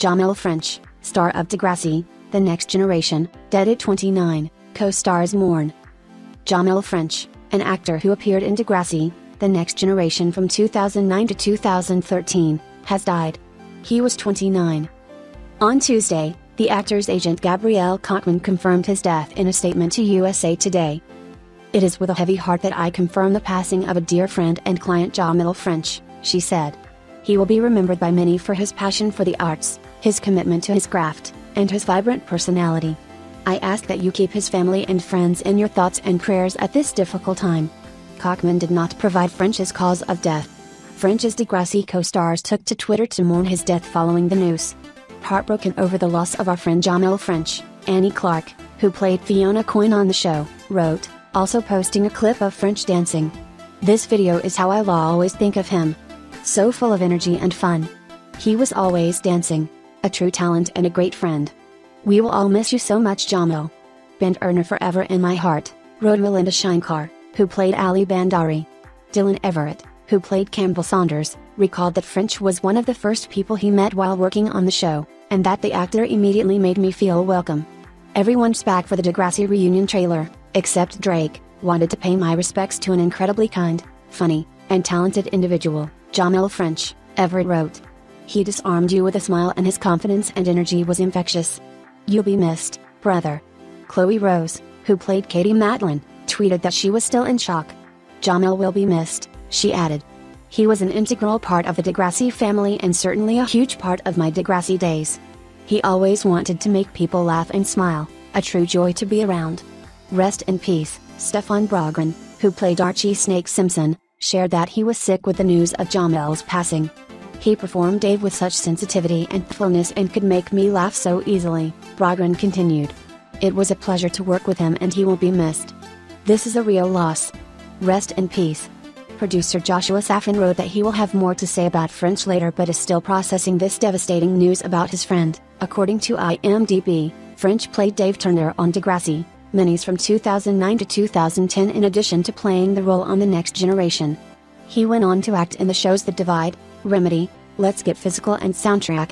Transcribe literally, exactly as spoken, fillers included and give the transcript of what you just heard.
Jahmil French, star of Degrassi, The Next Generation, dead at twenty-nine, co-stars Mourn. Jahmil French, an actor who appeared in Degrassi, The Next Generation from two thousand nine to two thousand thirteen, has died. He was twenty-nine. On Tuesday, the actor's agent Gabrielle Cockman confirmed his death in a statement to U S A Today. "It is with a heavy heart that I confirm the passing of a dear friend and client, Jahmil French," she said. "He will be remembered by many for his passion for the arts, his commitment to his craft, and his vibrant personality. I ask that you keep his family and friends in your thoughts and prayers at this difficult time." Cockman did not provide French's cause of death. French's Degrassi co-stars took to Twitter to mourn his death following the news. "Heartbroken over the loss of our friend Jahmil French," Annie Clark, who played Fiona Coyne on the show, wrote, also posting a clip of French dancing. "This video is how I'll always think of him. So full of energy and fun. He was always dancing. A true talent and a great friend. We will all miss you so much, Jahmil. Band earner forever in my heart," wrote Melinda Shankar, who played Ali Bandari. Dylan Everett, who played Campbell Saunders, recalled that French was one of the first people he met while working on the show, and that the actor immediately made me feel welcome. "Everyone's back for the Degrassi reunion trailer, except Drake. Wanted to pay my respects to an incredibly kind, funny, and talented individual, Jahmil French," Everett wrote. "He disarmed you with a smile and his confidence and energy was infectious. You'll be missed, brother." Chloe Rose, who played Katie Matlin, tweeted that she was still in shock. "Jahmil will be missed," she added. "He was an integral part of the Degrassi family and certainly a huge part of my Degrassi days. He always wanted to make people laugh and smile, a true joy to be around." Rest in peace. Stefan Brogren, who played Archie Snake Simpson, shared that he was sick with the news of Jahmil's passing. "He performed Dave with such sensitivity and thoughtfulness and could make me laugh so easily," Brogren continued. "It was a pleasure to work with him and he will be missed. This is a real loss. Rest in peace." Producer Joshua Safin wrote that he will have more to say about French later but is still processing this devastating news about his friend. According to I M D B, French played Dave Turner on Degrassi, minis from two thousand nine to two thousand ten in addition to playing the role on The Next Generation. He went on to act in the shows The Divide, Remedy, Let's Get Physical and Soundtrack.